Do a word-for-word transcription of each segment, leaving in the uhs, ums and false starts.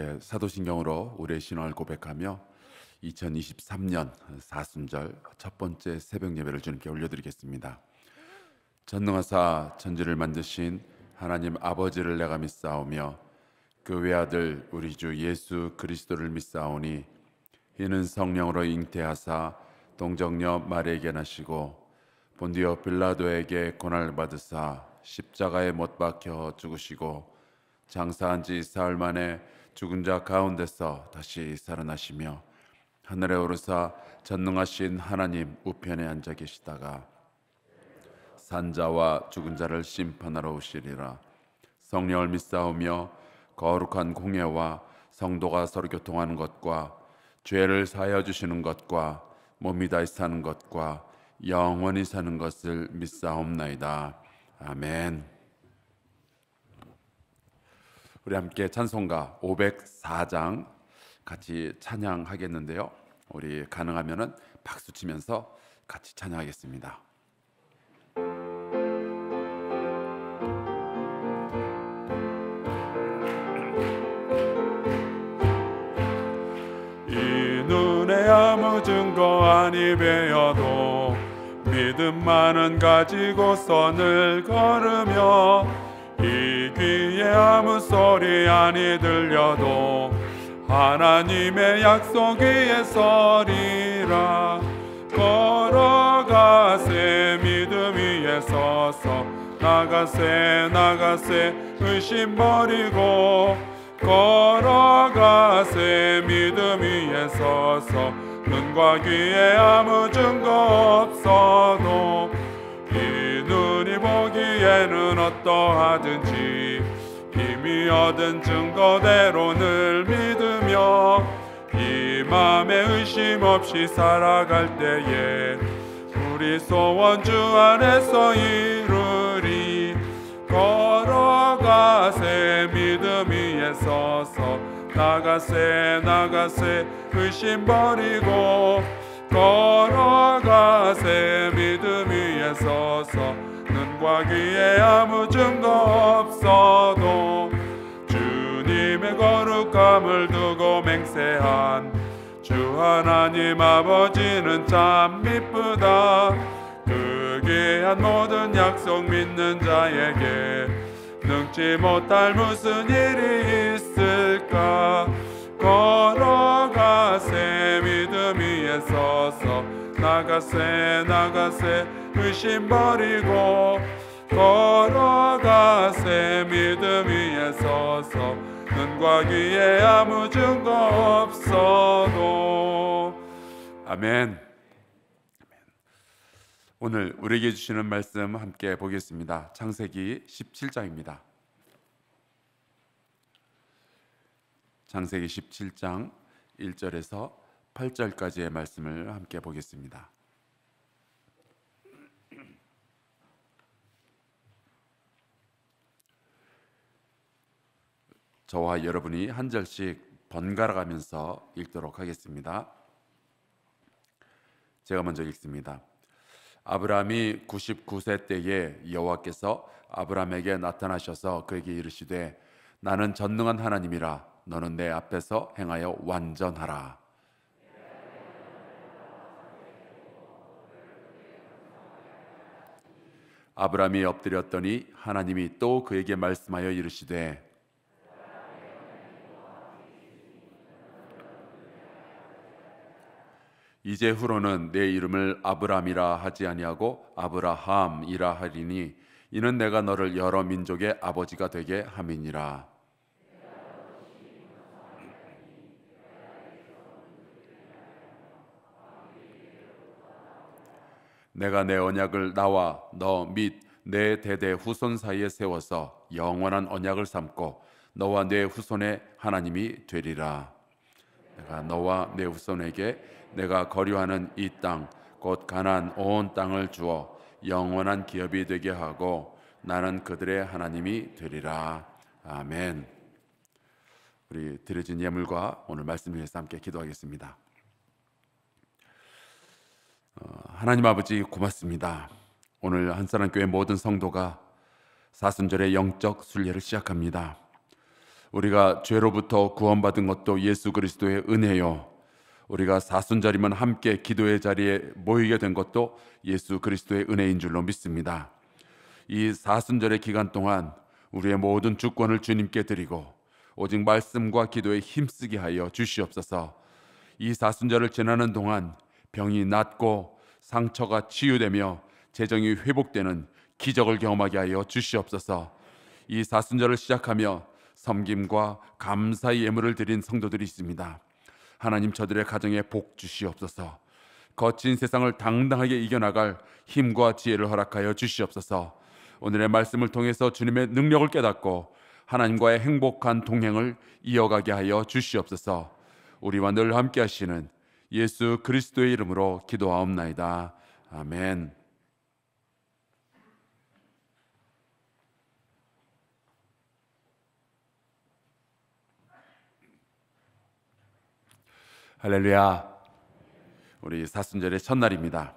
함께 사도신경으로 우리의 신앙을 고백하며 이천이십삼 년 사순절 첫 번째 새벽 예배를 주님께 올려드리겠습니다. 전능하사 천지를 만드신 하나님 아버지를 내가 믿사오며 그 외아들 우리 주 예수 그리스도를 믿사오니 이는 성령으로 잉태하사 동정녀 마리에게 나시고 본디오 빌라도에게 고난을 받으사 십자가에 못 박혀 죽으시고 장사한 지 사흘 만에 죽은 자 가운데서 다시 살아나시며 하늘에 오르사 전능하신 하나님 우편에 앉아 계시다가 산자와 죽은 자를 심판하러 오시리라. 성령을 믿사오며 거룩한 공회와 성도가 서로 교통하는 것과 죄를 사하여 주시는 것과 몸이 다시 사는 것과 영원히 사는 것을 믿사옵나이다. 아멘. 우리 함께 찬송가 오백사 장 같이 찬양하겠는데요, 우리 가능하면은 박수 치면서 같이 찬양하겠습니다. 이 눈에 아무 증거 아니 배어도 믿음만은 가지고 선을 걸으며 이 귀에 아무 소리 아니 들려도 하나님의 약속 위에 서리라. 걸어가세 믿음 위에 서서 나가세 나가세 의심 버리고 걸어가세 믿음 위에 서서 눈과 귀에 아무 증거 없어도 이 눈이 보기에는 어떠하든지 이미 얻은 증거대로 늘 믿으며 이 맘에 의심 없이 살아갈 때에 우리 소원 주 안에서 이루리. 걸어가세 믿음 위에 서서 나가세 나가세 의심 버리고 걸어가세 믿음 위에 서서 눈과 귀에 아무 증거 없어도 주님의 거룩함을 두고 맹세한 주 하나님 아버지는 참 미쁘다. 그 귀한 모든 약속 믿는 자에게 능치 못할 무슨 일이 있을까. 걸어가세 믿음 위에 서서 나가세 나가세 의심 버리고 걸어가세 믿음 위에 서서 눈과 귀에 아무 증거 없어도. 아멘. 오늘 우리에게 주시는 말씀 함께 보겠습니다. 창세기 십칠 장입니다. 창세기 십칠 장 일 절에서 팔 절까지의 말씀을 함께 보겠습니다. 저와 여러분이 한 절씩 번갈아 가면서 읽도록 하겠습니다. 제가 먼저 읽습니다. 아브라함이 구십구 세 때에 여호와께서 아브라함에게 나타나셔서 그에게 이르시되 나는 전능한 하나님이라 너는 내 앞에서 행하여 완전하라. 아브라함이 엎드렸더니 하나님이 또 그에게 말씀하여 이르시되 이제 후로는 내 이름을 아브람이라 하지 아니하고 아브라함이라 하리니 이는 내가 너를 여러 민족의 아버지가 되게 함이니라. 내가 내 언약을 나와 너 및 내 대대 후손 사이에 세워서 영원한 언약을 삼고 너와 내 후손의 하나님이 되리라. 내가 너와 내 후손에게 내가 거류하는 이 땅 곧 가나안 온 땅을 주어 영원한 기업이 되게 하고 나는 그들의 하나님이 되리라. 아멘. 우리 드려진 예물과 오늘 말씀을 위해서 함께 기도하겠습니다. 하나님 아버지 고맙습니다. 오늘 한사랑교회 모든 성도가 사순절의 영적 순례를 시작합니다. 우리가 죄로부터 구원받은 것도 예수 그리스도의 은혜요, 우리가 사순절이면 함께 기도의 자리에 모이게 된 것도 예수 그리스도의 은혜인 줄로 믿습니다. 이 사순절의 기간 동안 우리의 모든 주권을 주님께 드리고 오직 말씀과 기도에 힘쓰게 하여 주시옵소서. 이 사순절을 지나는 동안 병이 낫고 상처가 치유되며 재정이 회복되는 기적을 경험하게 하여 주시옵소서. 이 사순절을 시작하며 섬김과 감사의 예물을 드린 성도들이 있습니다. 하나님, 저들의 가정에 복 주시옵소서. 거친 세상을 당당하게 이겨나갈 힘과 지혜를 허락하여 주시옵소서. 오늘의 말씀을 통해서 주님의 능력을 깨닫고 하나님과의 행복한 동행을 이어가게 하여 주시옵소서. 우리와 늘 함께 하시는 예수 그리스도의 이름으로 기도하옵나이다. 아멘. 할렐루야. 우리 사순절의 첫날입니다.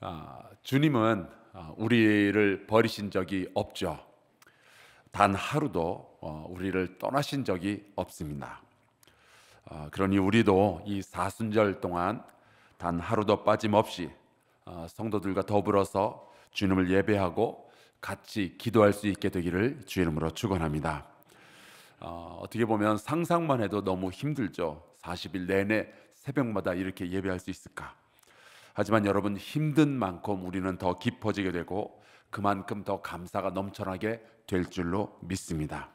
아, 주님은 우리를 버리신 적이 없죠. 단 하루도 어, 우리를 떠나신 적이 없습니다. 어, 그러니 우리도 이 사순절 동안 단 하루도 빠짐없이 어, 성도들과 더불어서 주님을 예배하고 같이 기도할 수 있게 되기를 주 이름으로 축원합니다. 어, 어떻게 보면 상상만 해도 너무 힘들죠. 사십 일 내내 새벽마다 이렇게 예배할 수 있을까? 하지만 여러분, 힘든 만큼 우리는 더 깊어지게 되고 그만큼 더 감사가 넘쳐나게 될 줄로 믿습니다.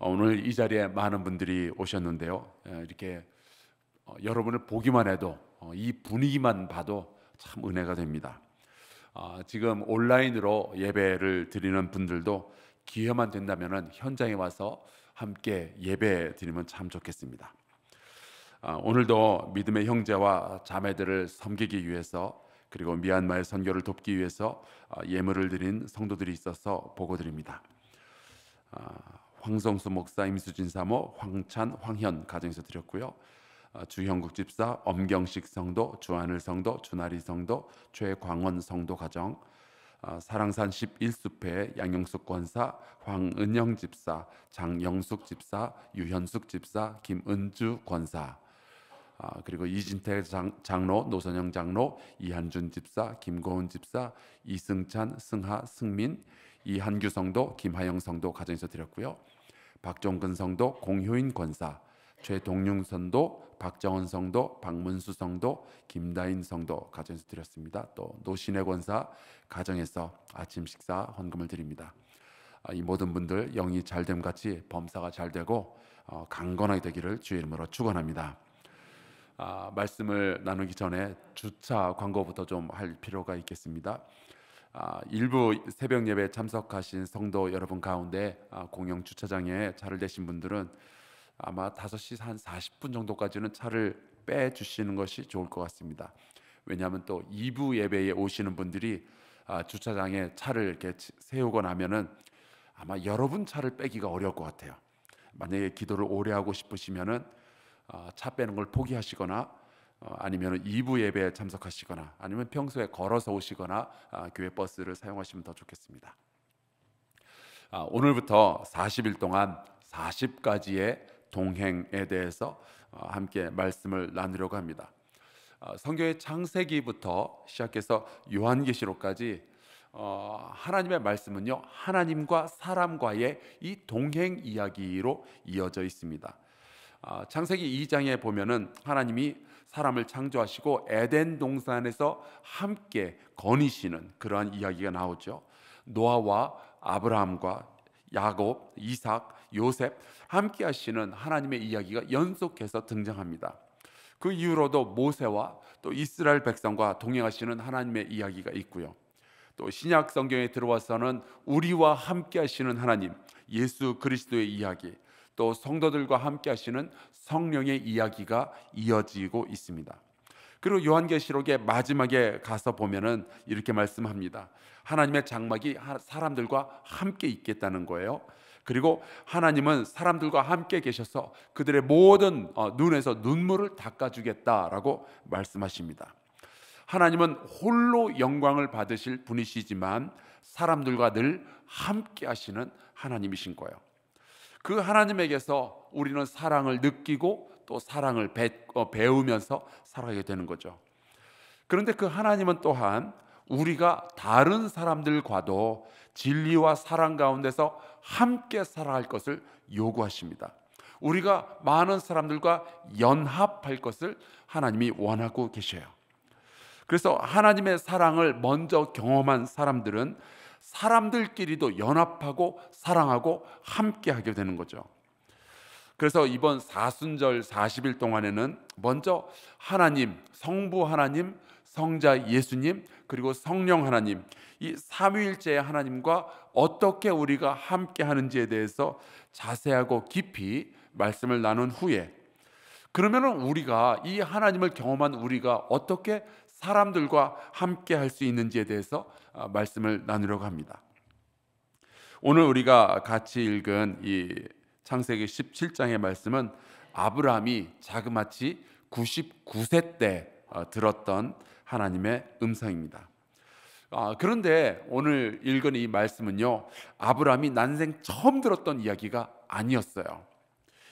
오늘 이 자리에 많은 분들이 오셨는데요, 이렇게 여러분을 보기만 해도, 이 분위기만 봐도 참 은혜가 됩니다. 지금 온라인으로 예배를 드리는 분들도 기회만 된다면 현장에 와서 함께 예배 드리면 참 좋겠습니다. 오늘도 믿음의 형제와 자매들을 섬기기 위해서, 그리고 미얀마의 선교를 돕기 위해서 예물을 드린 성도들이 있어서 보고 드립니다. 황성수 목사, 임수진 사모, 황찬, 황현 가정에서 드렸고요. 주형국 집사, 엄경식 성도, 주하늘 성도, 주나리 성도, 최광원 성도 가정, 사랑산 십일 수패 양영숙 권사, 황은영 집사, 장영숙 집사, 유현숙 집사, 김은주 권사, 아, 그리고 이진태 장, 장로, 노선영 장로, 이한준 집사, 김고은 집사, 이승찬, 승하, 승민, 이한규 성도, 김하영 성도 가정에서 드렸고요. 박종근 성도, 공효인 권사, 최동룡 선도, 박정원 성도, 박문수 성도, 김다인 성도 가정에서 드렸습니다. 또 노신혜 권사 가정에서 아침 식사 헌금을 드립니다. 아, 이 모든 분들 영이 잘됨 같이 범사가 잘되고 어, 강건하게 되기를 주의 이름으로 축원합니다. 아, 말씀을 나누기 전에 주차 광고부터 좀 할 필요가 있겠습니다. 아, 일부 새벽 예배에 참석하신 성도 여러분 가운데 아, 공영 주차장에 차를 대신 분들은 아마 다섯 시 한 사십 분 정도까지는 차를 빼주시는 것이 좋을 것 같습니다. 왜냐하면 또 이 부 예배에 오시는 분들이 아, 주차장에 차를 이렇게 세우고 나면은 아마 여러분 차를 빼기가 어려울 것 같아요. 만약에 기도를 오래 하고 싶으시면은 어, 차 빼는 걸 포기하시거나 어, 아니면 이 부 예배에 참석하시거나 아니면 평소에 걸어서 오시거나 어, 교회 버스를 사용하시면 더 좋겠습니다. 아, 오늘부터 사십 일 동안 사십 가지의 동행에 대해서 어, 함께 말씀을 나누려고 합니다. 어, 성경의 창세기부터 시작해서 요한계시록까지 어, 하나님의 말씀은요, 하나님과 사람과의 이 동행 이야기로 이어져 있습니다. 창세기 이 장에 보면은 하나님이 사람을 창조하시고 에덴 동산에서 함께 거니시는 그러한 이야기가 나오죠. 노아와 아브라함과 야곱, 이삭, 요셉 함께 하시는 하나님의 이야기가 연속해서 등장합니다. 그 이후로도 모세와 또 이스라엘 백성과 동행하시는 하나님의 이야기가 있고요. 또 신약 성경에 들어와서는 우리와 함께 하시는 하나님, 예수 그리스도의 이야기, 또 성도들과 함께 하시는 성령의 이야기가 이어지고 있습니다. 그리고 요한계시록의 마지막에 가서 보면은 이렇게 말씀합니다. 하나님의 장막이 사람들과 함께 있겠다는 거예요. 그리고 하나님은 사람들과 함께 계셔서 그들의 모든 눈에서 눈물을 닦아주겠다라고 말씀하십니다. 하나님은 홀로 영광을 받으실 분이시지만 사람들과 늘 함께 하시는 하나님이신 거예요. 그 하나님에게서 우리는 사랑을 느끼고 또 사랑을 배우면서 살아가게 되는 거죠. 그런데 그 하나님은 또한 우리가 다른 사람들과도 진리와 사랑 가운데서 함께 살아갈 것을 요구하십니다. 우리가 많은 사람들과 연합할 것을 하나님이 원하고 계셔요. 그래서 하나님의 사랑을 먼저 경험한 사람들은 사람들끼리도 연합하고 사랑하고 함께하게 되는 거죠. 그래서 이번 사순절 사십 일 동안에는 먼저 하나님, 성부 하나님, 성자 예수님, 그리고 성령 하나님, 이 삼위일체의 하나님과 어떻게 우리가 함께하는지에 대해서 자세하고 깊이 말씀을 나눈 후에, 그러면은 우리가 이 하나님을 경험한 우리가 어떻게 사람들과 함께할 수 있는지에 대해서 말씀을 나누려고 합니다. 오늘 우리가 같이 읽은 이 창세기 십칠 장의 말씀은 아브라함이 자그마치 구십구 세 때 들었던 하나님의 음성입니다. 아, 그런데 오늘 읽은 이 말씀은요, 아브라함이 난생 처음 들었던 이야기가 아니었어요.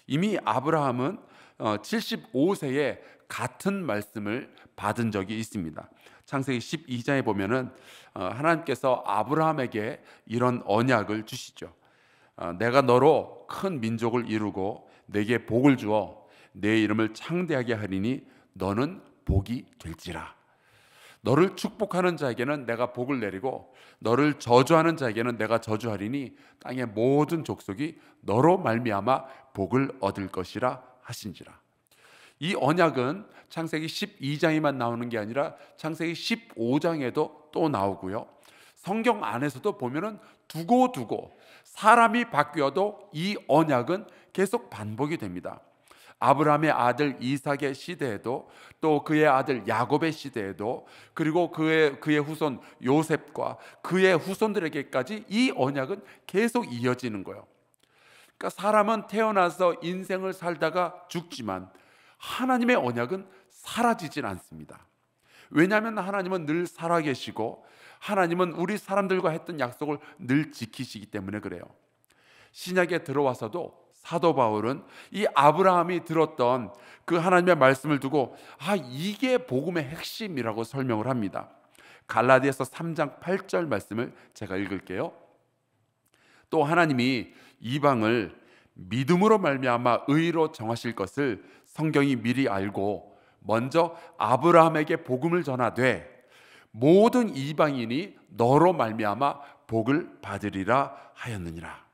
이미 아브라함은 칠십오 세에 같은 말씀을 받은 적이 있습니다. 창세기 십이 장에 보면은 하나님께서 아브라함에게 이런 언약을 주시죠. 내가 너로 큰 민족을 이루고 내게 복을 주어 내 이름을 창대하게 하리니 너는 복이 될지라. 너를 축복하는 자에게는 내가 복을 내리고 너를 저주하는 자에게는 내가 저주하리니 땅의 모든 족속이 너로 말미암아 복을 얻을 것이라 하신지라. 이 언약은 창세기 십이 장에만 나오는 게 아니라 창세기 십오 장에도 또 나오고요, 성경 안에서도 보면은 두고두고 사람이 바뀌어도 이 언약은 계속 반복이 됩니다. 아브라함의 아들 이삭의 시대에도, 또 그의 아들 야곱의 시대에도, 그리고 그의, 그의 후손 요셉과 그의 후손들에게까지 이 언약은 계속 이어지는 거예요. 그러니까 사람은 태어나서 인생을 살다가 죽지만 하나님의 언약은 사라지진 않습니다. 왜냐하면 하나님은 늘 살아계시고 하나님은 우리 사람들과 했던 약속을 늘 지키시기 때문에 그래요. 신약에 들어와서도 사도 바울은 이 아브라함이 들었던 그 하나님의 말씀을 두고 아, 이게 복음의 핵심이라고 설명을 합니다. 갈라디아서 삼 장 팔 절 말씀을 제가 읽을게요. 또 하나님이 이방을 믿음으로 말미암아 의로 정하실 것을 성경이 미리 알고 먼저 아브라함에게 복음을 전하되 모든 이방인이 너로 말미암아 복을 받으리라 하였느니라.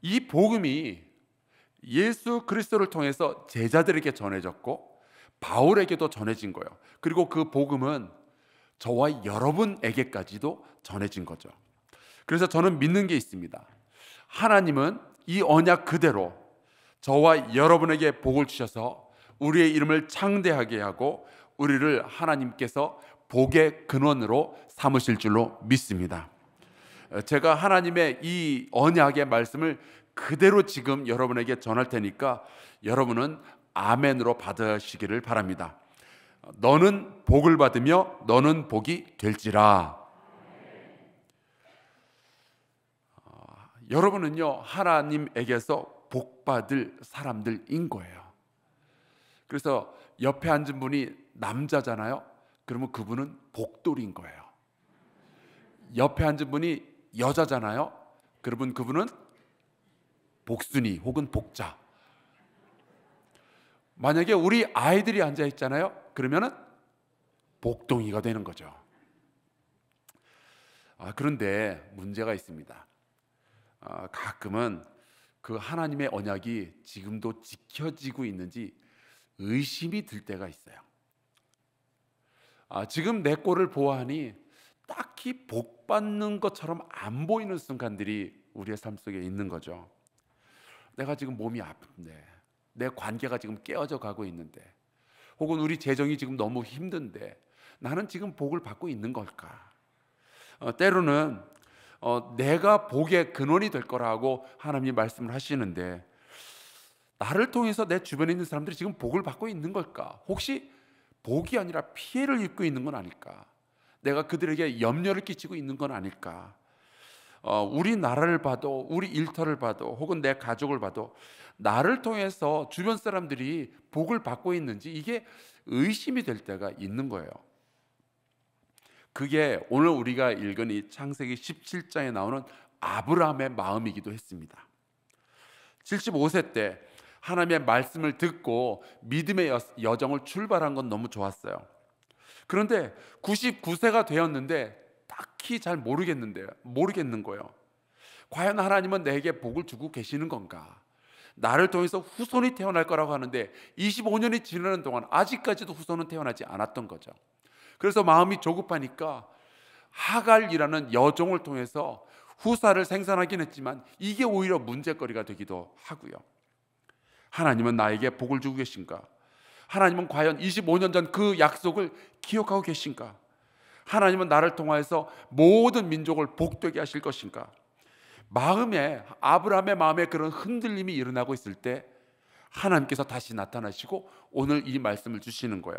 이 복음이 예수 그리스도를 통해서 제자들에게 전해졌고 바울에게도 전해진 거예요. 그리고 그 복음은 저와 여러분에게까지도 전해진 거죠. 그래서 저는 믿는 게 있습니다. 하나님은 이 언약 그대로 저와 여러분에게 복을 주셔서 우리의 이름을 창대하게 하고 우리를 하나님께서 복의 근원으로 삼으실 줄로 믿습니다. 제가 하나님의 이 언약의 말씀을 그대로 지금 여러분에게 전할 테니까 여러분은 아멘으로 받으시기를 바랍니다. 너는 복을 받으며 너는 복이 될지라. 어, 여러분은요 하나님에게서 복받을 사람들인 거예요. 그래서 옆에 앉은 분이 남자잖아요. 그러면 그분은 복돌인 거예요. 옆에 앉은 분이 여자잖아요. 그러면 그분은 복순이 혹은 복자. 만약에 우리 아이들이 앉아 있잖아요. 그러면은 복동이가 되는 거죠. 아, 그런데 문제가 있습니다. 아, 가끔은 그 하나님의 언약이 지금도 지켜지고 있는지 의심이 들 때가 있어요. 아, 지금 내 꼴을 보아하니 딱히 복받는 것처럼 안 보이는 순간들이 우리의 삶 속에 있는 거죠. 내가 지금 몸이 아픈데, 내 관계가 지금 깨어져 가고 있는데, 혹은 우리 재정이 지금 너무 힘든데 나는 지금 복을 받고 있는 걸까? 어, 때로는 어, 내가 복의 근원이 될 거라고 하나님이 말씀을 하시는데 나를 통해서 내 주변에 있는 사람들이 지금 복을 받고 있는 걸까? 혹시 복이 아니라 피해를 입고 있는 건 아닐까? 내가 그들에게 염려를 끼치고 있는 건 아닐까? 어, 우리 나라를 봐도, 우리 일터를 봐도, 혹은 내 가족을 봐도 나를 통해서 주변 사람들이 복을 받고 있는지 이게 의심이 될 때가 있는 거예요. 그게 오늘 우리가 읽은 이 창세기 십칠 장에 나오는 아브라함의 마음이기도 했습니다. 칠십오 세 때 하나님의 말씀을 듣고 믿음의 여정을 출발한 건 너무 좋았어요. 그런데 구십구 세가 되었는데 딱히 잘 모르겠는데, 모르겠는 거예요. 과연 하나님은 내게 복을 주고 계시는 건가? 나를 통해서 후손이 태어날 거라고 하는데 이십오 년이 지나는 동안 아직까지도 후손은 태어나지 않았던 거죠. 그래서 마음이 조급하니까 하갈이라는 여종을 통해서 후사를 생산하긴 했지만 이게 오히려 문제거리가 되기도 하고요. 하나님은 나에게 복을 주고 계신가? 하나님은 과연 이십오 년 전 그 약속을 기억하고 계신가? 하나님은 나를 통해서 모든 민족을 복되게 하실 것인가? 마음에, 아브라함의 마음에 그런 흔들림이 일어나고 있을 때 하나님께서 다시 나타나시고 오늘 이 말씀을 주시는 거예요.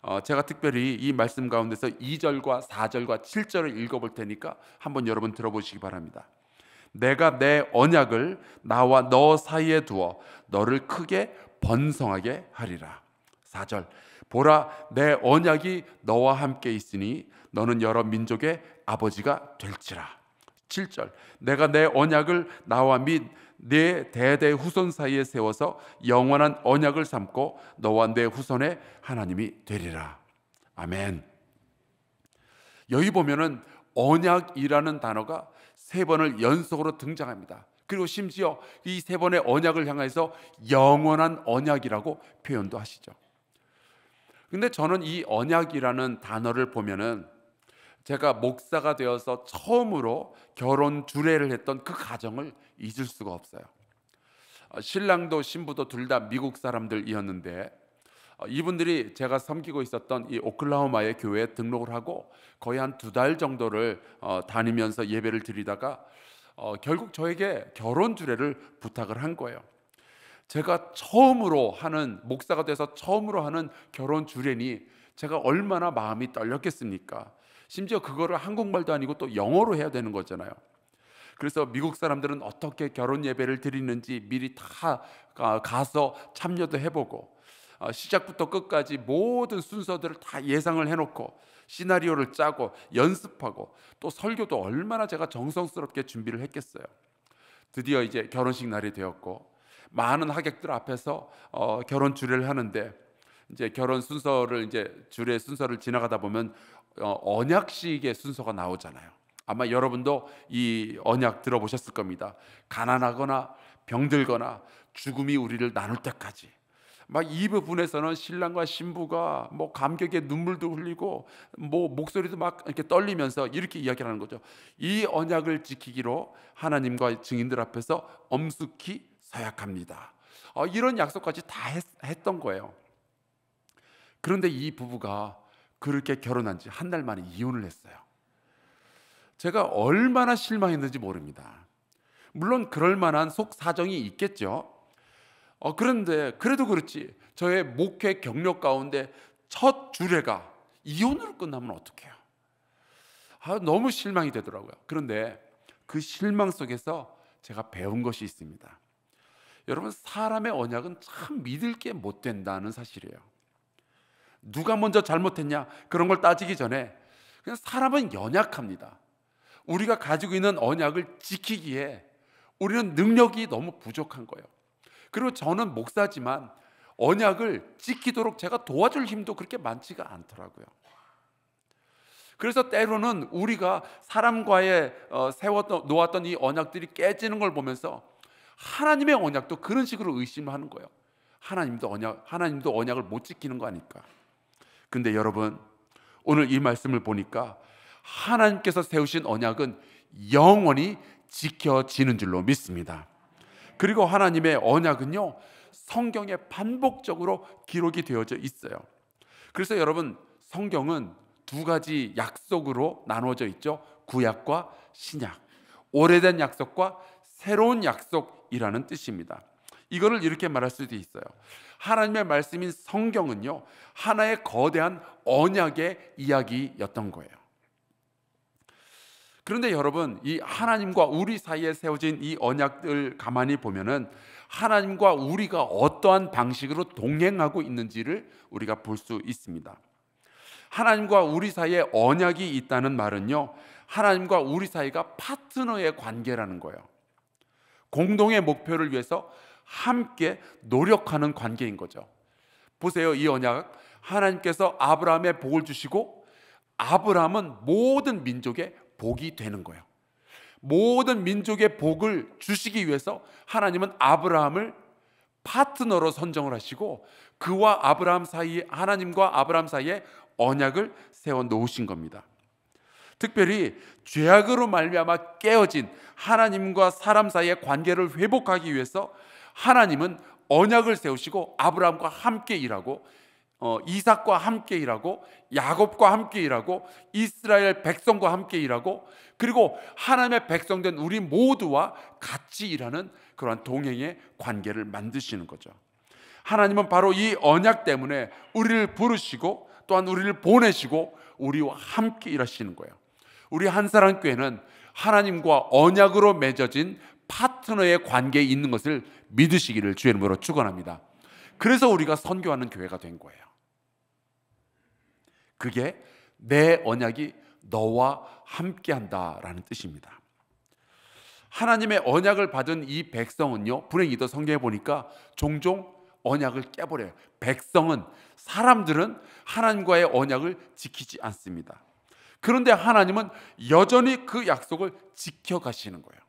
어, 제가 특별히 이 말씀 가운데서 이 절과 사 절과 칠 절을 읽어볼 테니까 한번 여러분 들어보시기 바랍니다. 내가 내 언약을 나와 너 사이에 두어 너를 크게 번성하게 하리라. 사 절, 보라 내 언약이 너와 함께 있으니 너는 여러 민족의 아버지가 될지라. 칠 절, 내가 내 언약을 나와 및 내 대대 후손 사이에 세워서 영원한 언약을 삼고 너와 내 후손의 하나님이 되리라. 아멘. 여기 보면은 언약이라는 단어가 세 번을 연속으로 등장합니다. 그리고 심지어 이 세 번의 언약을 향해서 영원한 언약이라고 표현도 하시죠. 근데 저는 이 언약이라는 단어를 보면은 제가 목사가 되어서 처음으로 결혼 주례를 했던 그 가정을 잊을 수가 없어요. 신랑도 신부도 둘 다 미국 사람들이었는데 이분들이 제가 섬기고 있었던 이 오클라호마의 교회에 등록을 하고 거의 한 두 달 정도를 다니면서 예배를 드리다가 결국 저에게 결혼 주례를 부탁을 한 거예요. 제가 처음으로 하는, 목사가 돼서 처음으로 하는 결혼 주례니 제가 얼마나 마음이 떨렸겠습니까? 심지어 그거를 한국말도 아니고 또 영어로 해야 되는 거잖아요. 그래서 미국 사람들은 어떻게 결혼 예배를 드리는지 미리 다 가서 참여도 해보고 시작부터 끝까지 모든 순서들을 다 예상을 해놓고 시나리오를 짜고 연습하고 또 설교도 얼마나 제가 정성스럽게 준비를 했겠어요. 드디어 이제 결혼식 날이 되었고 많은 하객들 앞에서 어, 결혼 주례를 하는데 이제 결혼 순서를 이제 주례 순서를 지나가다 보면 어, 언약식의 순서가 나오잖아요. 아마 여러분도 이 언약 들어보셨을 겁니다. 가난하거나 병들거나 죽음이 우리를 나눌 때까지 막 이 부분에서는 신랑과 신부가 뭐 감격에 눈물도 흘리고 뭐 목소리도 막 이렇게 떨리면서 이렇게 이야기하는 거죠. 이 언약을 지키기로 하나님과 증인들 앞에서 엄숙히 서약합니다. 어, 이런 약속까지 다 했, 했던 거예요. 그런데 이 부부가 그렇게 결혼한 지 한 달 만에 이혼을 했어요. 제가 얼마나 실망했는지 모릅니다. 물론 그럴 만한 속 사정이 있겠죠. 어, 그런데 그래도 그렇지 저의 목회 경력 가운데 첫 주례가 이혼으로 끝나면 어떡해요? 아, 너무 실망이 되더라고요. 그런데 그 실망 속에서 제가 배운 것이 있습니다. 여러분, 사람의 언약은 참 믿을 게 못 된다는 사실이에요. 누가 먼저 잘못했냐 그런 걸 따지기 전에 그냥 사람은 연약합니다. 우리가 가지고 있는 언약을 지키기에 우리는 능력이 너무 부족한 거예요. 그리고 저는 목사지만 언약을 지키도록 제가 도와줄 힘도 그렇게 많지가 않더라고요. 그래서 때로는 우리가 사람과의 세웠던, 놓았던 이 언약들이 깨지는 걸 보면서 하나님의 언약도 그런 식으로 의심을 하는 거예요. 하나님도 언약, 하나님도 언약을 못 지키는 거 아닐까? 근데 여러분, 오늘 이 말씀을 보니까 하나님께서 세우신 언약은 영원히 지켜지는 줄로 믿습니다. 그리고 하나님의 언약은요, 성경에 반복적으로 기록이 되어져 있어요. 그래서 여러분, 성경은 두 가지 약속으로 나누어져 있죠. 구약과 신약, 오래된 약속과 새로운 약속이라는 뜻입니다. 이거를 이렇게 말할 수도 있어요. 하나님의 말씀인 성경은요, 하나의 거대한 언약의 이야기였던 거예요. 그런데 여러분, 이 하나님과 우리 사이에 세워진 이 언약을 가만히 보면은 하나님과 우리가 어떠한 방식으로 동행하고 있는지를 우리가 볼 수 있습니다. 하나님과 우리 사이에 언약이 있다는 말은요, 하나님과 우리 사이가 파트너의 관계라는 거예요. 공동의 목표를 위해서 함께 노력하는 관계인 거죠. 보세요, 이 언약, 하나님께서 아브라함의 복을 주시고 아브라함은 모든 민족의 복이 되는 거예요. 모든 민족의 복을 주시기 위해서 하나님은 아브라함을 파트너로 선정을 하시고 그와 아브라함 사이에, 하나님과 아브라함 사이에 언약을 세워놓으신 겁니다. 특별히 죄악으로 말미암아 깨어진 하나님과 사람 사이의 관계를 회복하기 위해서 하나님은 언약을 세우시고 아브라함과 함께 일하고 어, 이삭과 함께 일하고 야곱과 함께 일하고 이스라엘 백성과 함께 일하고 그리고 하나님의 백성된 우리 모두와 같이 일하는 그러한 동행의 관계를 만드시는 거죠. 하나님은 바로 이 언약 때문에 우리를 부르시고 또한 우리를 보내시고 우리와 함께 일하시는 거예요. 우리 한사랑교회는 하나님과 언약으로 맺어진 파트너의 관계에 있는 것을 믿으시기를 주의 이름으로 축원합니다. 그래서 우리가 선교하는 교회가 된 거예요. 그게 내 언약이 너와 함께한다라는 뜻입니다. 하나님의 언약을 받은 이 백성은요, 불행히도 성경에 보니까 종종 언약을 깨버려요. 백성은, 사람들은 하나님과의 언약을 지키지 않습니다. 그런데 하나님은 여전히 그 약속을 지켜가시는 거예요.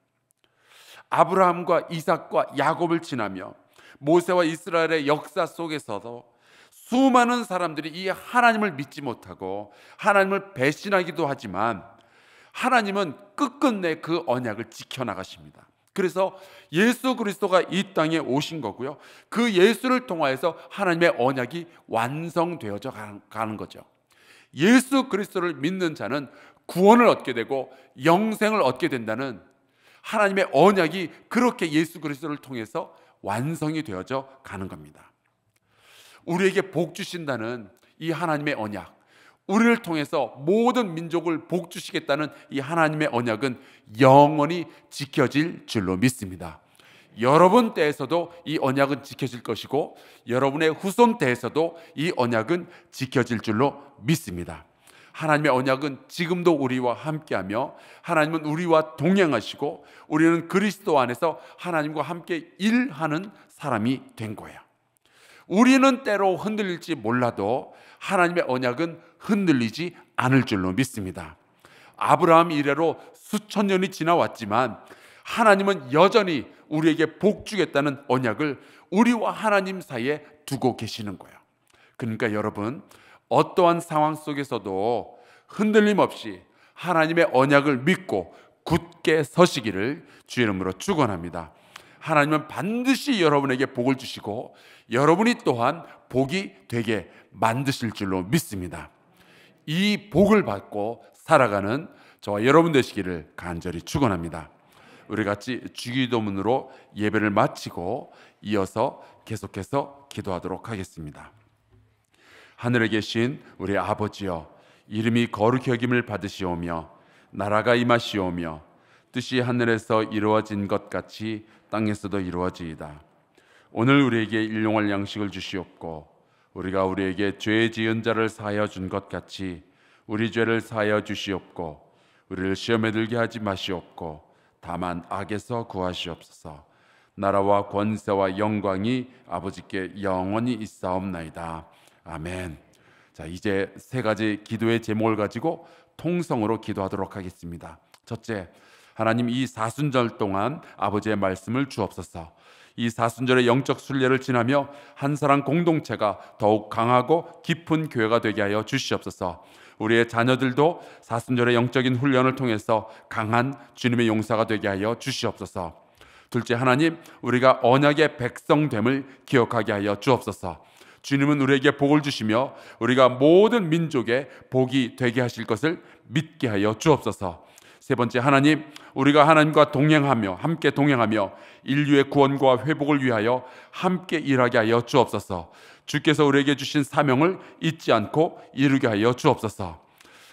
아브라함과 이삭과 야곱을 지나며 모세와 이스라엘의 역사 속에서도 수많은 사람들이 이 하나님을 믿지 못하고 하나님을 배신하기도 하지만 하나님은 끝끝내 그 언약을 지켜나가십니다. 그래서 예수 그리스도가 이 땅에 오신 거고요, 그 예수를 통하여서 하나님의 언약이 완성되어져 가는 거죠. 예수 그리스도를 믿는 자는 구원을 얻게 되고 영생을 얻게 된다는 하나님의 언약이 그렇게 예수 그리스도를 통해서 완성이 되어져 가는 겁니다. 우리에게 복 주신다는 이 하나님의 언약, 우리를 통해서 모든 민족을 복 주시겠다는 이 하나님의 언약은 영원히 지켜질 줄로 믿습니다. 여러분 때에서도 이 언약은 지켜질 것이고 여러분의 후손 때에서도 이 언약은 지켜질 줄로 믿습니다. 하나님의 언약은 지금도 우리와 함께하며 하나님은 우리와 동행하시고 우리는 그리스도 안에서 하나님과 함께 일하는 사람이 된 거예요. 우리는 때로 흔들릴지 몰라도 하나님의 언약은 흔들리지 않을 줄로 믿습니다. 아브라함 이래로 수천 년이 지나왔지만 하나님은 여전히 우리에게 복 주겠다는 언약을 우리와 하나님 사이에 두고 계시는 거예요. 그러니까 여러분, 어떠한 상황 속에서도 흔들림 없이 하나님의 언약을 믿고 굳게 서시기를 주의 이름으로 축원합니다. 하나님은 반드시 여러분에게 복을 주시고 여러분이 또한 복이 되게 만드실 줄로 믿습니다. 이 복을 받고 살아가는 저와 여러분 되시기를 간절히 축원합니다. 우리 같이 주기도문으로 예배를 마치고 이어서 계속해서 기도하도록 하겠습니다. 하늘에 계신 우리 아버지여, 이름이 거룩히 여김을 받으시오며 나라가 임하시오며 뜻이 하늘에서 이루어진 것 같이 땅에서도 이루어지이다. 오늘 우리에게 일용할 양식을 주시옵고 우리가 우리에게 죄 지은 자를 사하여 준 것 같이 우리 죄를 사하여 주시옵고 우리를 시험에 들게 하지 마시옵고 다만 악에서 구하시옵소서. 나라와 권세와 영광이 아버지께 영원히 있사옵나이다. 아멘. 자, 이제 세 가지 기도의 제목을 가지고 통성으로 기도하도록 하겠습니다. 첫째, 하나님 이 사순절 동안 아버지의 말씀을 주옵소서. 이 사순절의 영적 순례를 지나며 한사랑 공동체가 더욱 강하고 깊은 교회가 되게 하여 주시옵소서. 우리의 자녀들도 사순절의 영적인 훈련을 통해서 강한 주님의 용사가 되게 하여 주시옵소서. 둘째, 하나님 우리가 언약의 백성됨을 기억하게 하여 주옵소서. 주님은 우리에게 복을 주시며 우리가 모든 민족의 복이 되게 하실 것을 믿게 하여 주옵소서. 세 번째, 하나님 우리가 하나님과 동행하며 함께 동행하며 인류의 구원과 회복을 위하여 함께 일하게 하여 주옵소서. 주께서 우리에게 주신 사명을 잊지 않고 이루게 하여 주옵소서.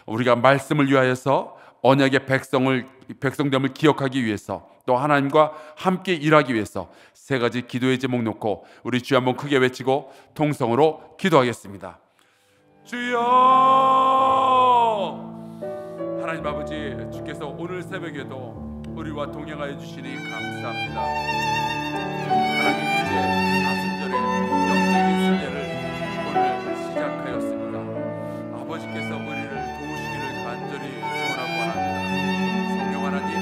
우리가 말씀을 위하여서 언약의 백성을, 백성됨을 기억하기 위해서, 또 하나님과 함께 일하기 위해서 세 가지 기도의 제목 놓고 우리 주여 한번 크게 외치고 통성으로 기도하겠습니다. 주여! 하나님 아버지, 주께서 오늘 새벽에도 우리와 동행하여 주시니 감사합니다. 하나님, 이제 사순절의 영적인 순례를 오늘 시작하였습니다. 아버지께서 우리를 도우시기를 간절히 소원하고 원합니다. 성령 하나님,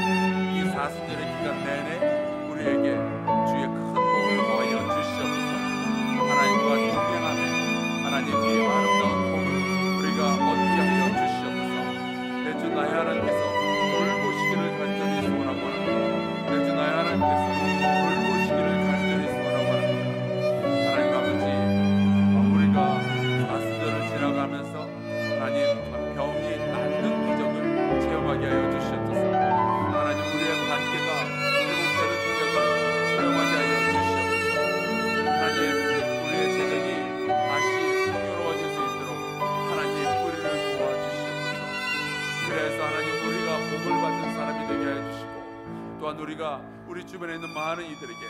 이 사순절의 기간 내내 우리에게 주의 큰 복을 더하여 주시옵소서. 하나님과 동행하며 하나님의 아름다운 복을 우리가 얻게 하여 주시옵소서. 내 주 나의 하나님께서 돌보시기를 간절히 소원하고 합니다. 내 주 나의 하나님께서 돌보시기를 간절히 소원하고 합니다. 하나님 아버지, 우리가 사순절을 지나가면서 하나님 병이 낫는 기적을 체험하게 하여 주시옵소서. 하나님, 우리의 관계가 회복되는 기적을 체험하게 하여 주시옵소서. 하나님, 우리의 재정이 다시 풍요로워질 수 있도록 하나님 우리를 도와주시옵소서. 그래서 하나님, 우리가 복을 받은 사람이 되게 하여 주시고, 또한 우리가 우리 주변에 있는 많은 이들에게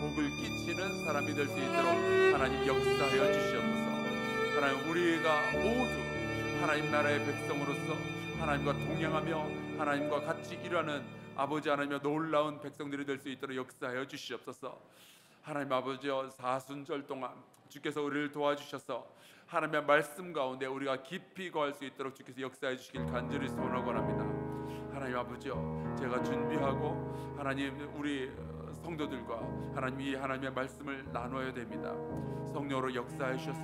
복을 끼치는 사람이 될 수 있도록 하나님 역사하여 주시옵소서. 하나님, 우리가 모두 하나님 나라의 백성으로서 하나님과 동행하며 하나님과 같이 일하는 아버지 하나님의 놀라운 백성들이 될 수 있도록 역사하여 주시옵소서. 하나님 아버지여, 사순절 동안 주께서 우리를 도와주셔서 하나님의 말씀 가운데 우리가 깊이 거할 수 있도록 주께서 역사해 주시길 간절히 소원하고 합니다. 하나님 아버지여, 제가 준비하고 하나님 우리 성도들과 하나님 이 하나님의 말씀을 나눠야 됩니다. 성령으로 역사해 주셔서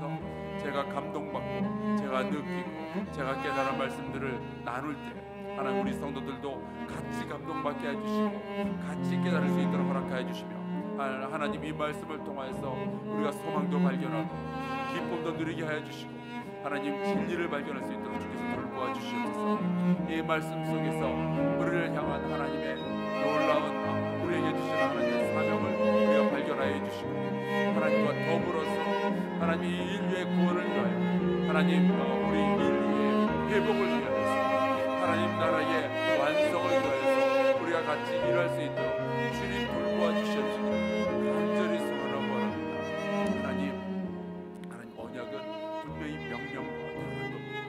제가 감동받고 제가 느끼고 제가 깨달은 말씀들을 나눌 때 하나님 우리 성도들도 같이 감동받게 해주시고 같이 깨달을 수 있도록 허락하여 주시며, 하나님 이 말씀을 통해서 우리가 소망도 발견하고 기쁨도 누리게 하여 주시고 하나님 진리를 발견할 수 있도록 주께서 돌보아 주시옵소서. 이 말씀 속에서 우리를 향한 하나님의 놀라운 우리에게 주시는 하나님의 사명을 우리가 발견하여 주시고, 하나님과 더불어서 하나님 이 인류의 구원을 위하여 하나님 우리 인류의 회복을 위하여서 하나님 나라의 완성을 위하여서 우리가 같이 일할 수 있도록 주님 돌보아 주시옵소서. 간절히 소원하고 원합니다. 하나님, 하나님 언약은 분명히 명령과 다른 겁니다.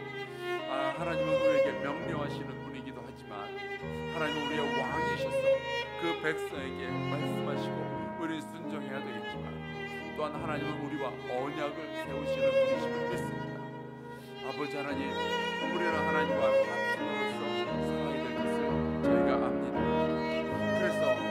아, 하나님은 우리에게 명령하시는 분이기도 하지만 하나님은 우리의 왕이셔서 그 백성에게 말씀하시고 우리는 순종해야 되겠지만, 또한 하나님은 우리와 언약을 세우시는 분이심을 믿습니다. 아버지 하나님, 우리는 하나님과 파트너로서 살아야 될 것을 저희가 압니다. 그래서